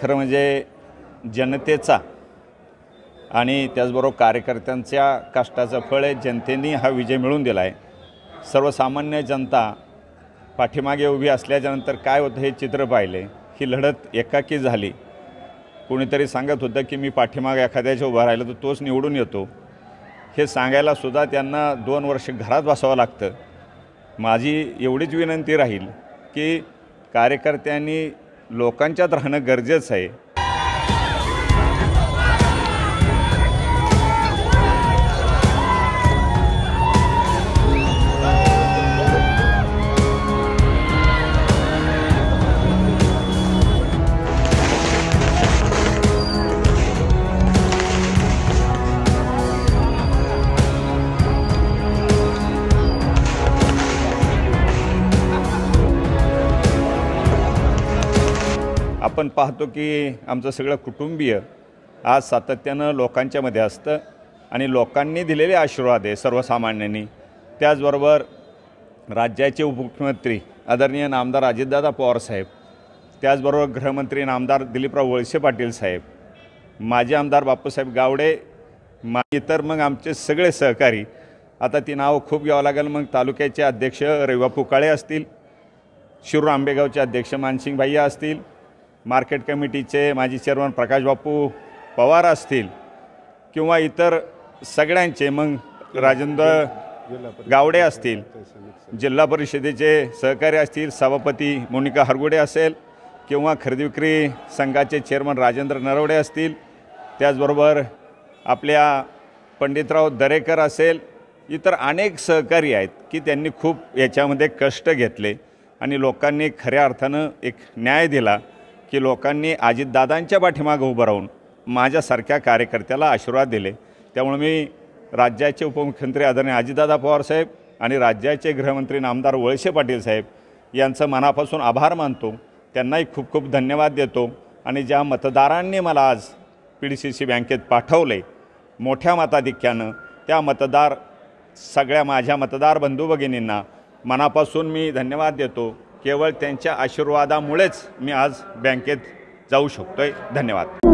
खरं म्हणजे जनतेचा आणि त्याचबरोबर कार्यकर्त्यांच्या कष्टाचं फळ आहे। जनतेने हा विजय मिळवून दिला आहे। सर्वसामान्य जनता पाठीमागे उभी असल्यानंतर काय होतं हे चित्र पाहिले। ही लढत एकाकी झाली। कोणीतरी सांगत होतं की मी पाठीमागे एखाद्याच्या उभा राहिलो तर तोच निवडून येतो, हे सांगायला सुद्धा त्यांना 2 वर्ष घरात बसावं लागतं। माझी एवढीच विनंती राहील की कार्यकर्त्यांनी लोकांच्यात राहणं गरजेचं आहे। आपण पाहतो की आमचं सगळं कुटुंबीय आज सातत्याने लोकांच्या मध्ये असतं आणि लोकांनी दिलेले आशीर्वाद आहे सर्वसामान्यांनी। त्याचबरोबर राज्याचे उपमुख्यमंत्री आदरणीय नामदार अजितदादा पवार साहेब, त्याचबरोबर गृहमंत्री नामदार दिलीपराव वळशे पाटील साहेब, माजी आमदार बाप्पा साहेब गावडे, इतर मग आमचे सगळे सहकारी, आता ती नाव खूप घ्यावं लागेल, मग तालुक्याचे अध्यक्ष रेवा पुकाळे असतील, शिरूर आंबेगावचे अध्यक्ष मानसिंह भैया असतील, मार्केट कमिटीचे माजी चेअरमन प्रकाश बापू पवार असतील किंवा इतर सगळ्यांचे, मग राजेंद्र गावड़े असतील, जिल्हा परिषदेचे सहकारी असतील, सभापती मोनिका हरगुड़े असेल किंवा खरेदी विक्री संघाचे चेअरमन राजेंद्र नरवड़े असतील, त्याचबरोबर आपल्या पंडितराव दरेकर असेल, इतर अनेक सहकारी आहेत की त्यांनी खूप याच्यामध्ये कष्ट घेतले आणि लोकांनी खऱ्या अर्थाने एक न्याय दिला की लोकांनी अजितदादांच्या पाठीमागे उभं राहून माझ्यासारख्या कार्यकर्त्याला आशीर्वाद दिले। त्यामुळे मी राज्याचे उपमुख्यमंत्री आदरणीय अजितदादा पवार साहेब आणि राज्याचे गृहमंत्री नामदार वळसे पाटील साहेब यांचं मनापासून आभार मानतो, त्यांनाही खूप खूप धन्यवाद देतो। आणि ज्या मतदारांनी मला आज PDCC बँकेत पाठवले मोठ्या मताधिक्यानं, त्या मतदार सगळ्या माझ्या मतदार बंधू भगिनींना मनापासून मी धन्यवाद देतो। केवळ त्यांच्या आशीर्वादामुळेच मी आज बँकेत जाऊ शकतोय। धन्यवाद।